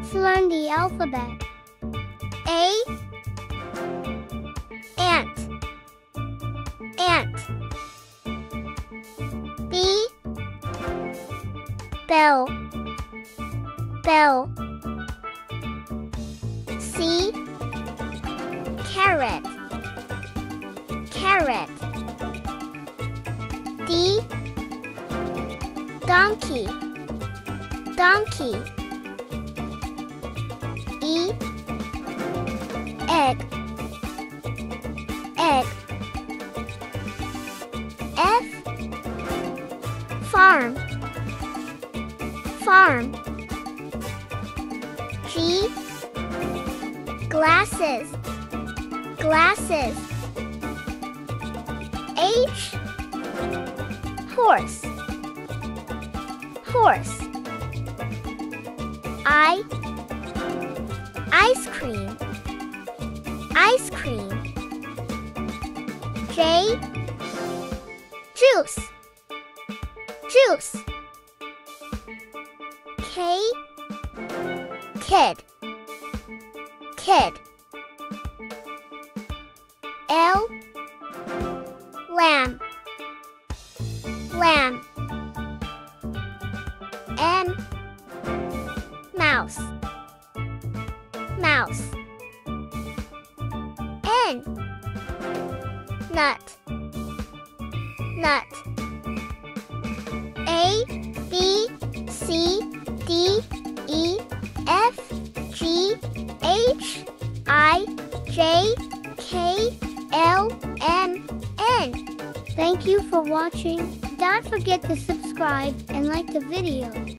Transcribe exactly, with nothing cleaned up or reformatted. Let's learn the alphabet. A, ant, ant. B, bell, bell. C, carrot, carrot. D, donkey, donkey. E, egg, egg. F, farm, farm. G, glasses, glasses. H, horse, horse. I, ice cream, ice cream. J, juice, juice. K, kid, kid. L, lamb, lamb. M, mouse, mouse. N, nut, nut. A, B, C, D, E, F, G, H, I, J, K, L, M, N. Thank you for watching. Don't forget to subscribe and like the video.